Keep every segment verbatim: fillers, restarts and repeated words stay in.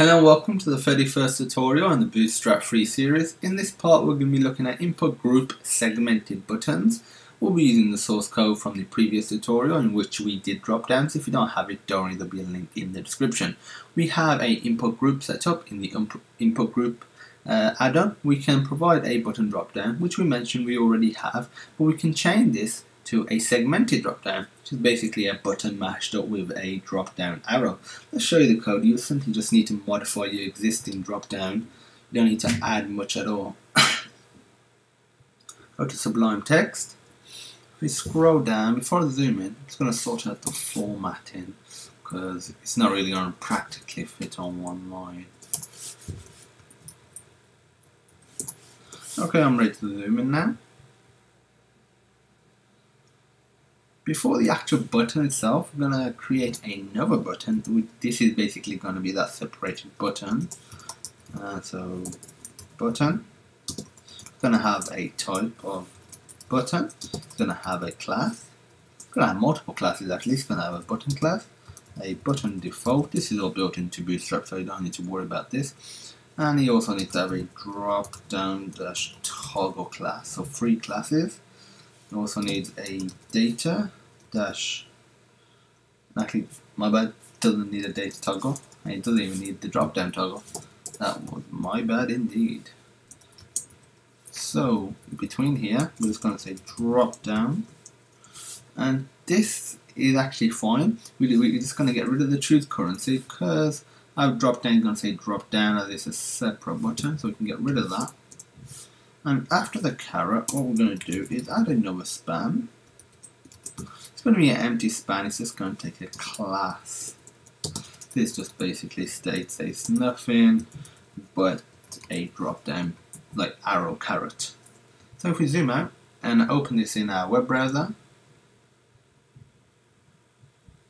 Hello and welcome to the thirty-first tutorial in the Bootstrap free series. In this part we're going to be looking at input group segmented buttons. We'll be using the source code from the previous tutorial in which we did drop downs. If you don't have it, don't worry, there'll be a link in the description. We have an input group set up in the input group uh, add-on. We can provide a button drop down, which we mentioned we already have, but we can change this to a segmented dropdown, which is basically a button mashed up with a dropdown arrow. Let's show you the code. You simply just need to modify your existing dropdown. You don't need to add much at all. Go to Sublime Text. If we scroll down, before I zoom in, I'm just going to sort out the formatting because it's not really going to practically fit on one line. Okay, I'm ready to zoom in now. Before the actual button itself, we're going to create another button. This is basically going to be that separated button. Uh, so, button. We're going to have a type of button. It's going to have a class. It's going to have multiple classes actually. It's going to have a button class, a button default. This is all built into Bootstrap, so you don't need to worry about this. And you also need to have a drop down dash toggle class. So, three classes. It also needs a data dash, actually my bad, doesn't need a data toggle, and it doesn't even need the drop down toggle. That was my bad indeed. So between here we're just going to say drop down, and this is actually fine. We're just going to get rid of the choose currency because I've dropped down, going to say drop down as it's a separate button, so we can get rid of that. And after the caret, what we're going to do is add another span. It's going to be an empty span, it's just going to take a class. This just basically states it's nothing but a drop down, like arrow caret. So if we zoom out and open this in our web browser,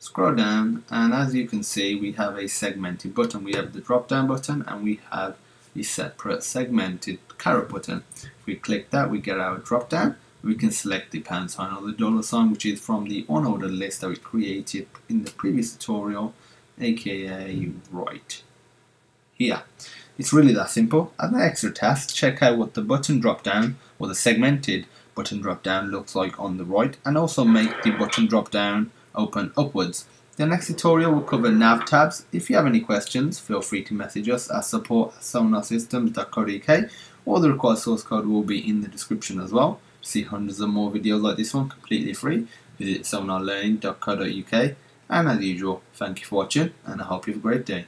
scroll down, and as you can see, we have a segmented button. We have the drop down button and we have the separate segmented caret button. If we click that, we get our drop down. We can select the pound sign or the dollar sign, which is from the unordered list that we created in the previous tutorial, aka right here. It's really that simple. As an extra task, check out what the button drop down or the segmented button drop down looks like on the right, and also make the button drop down open upwards. The next tutorial will cover nav tabs. If you have any questions, feel free to message us at support at sonar systems dot co dot U K. All the required source code will be in the description as well. To see hundreds of more videos like this one completely free, visit sonar learning dot co dot U K. And as usual, thank you for watching and I hope you have a great day.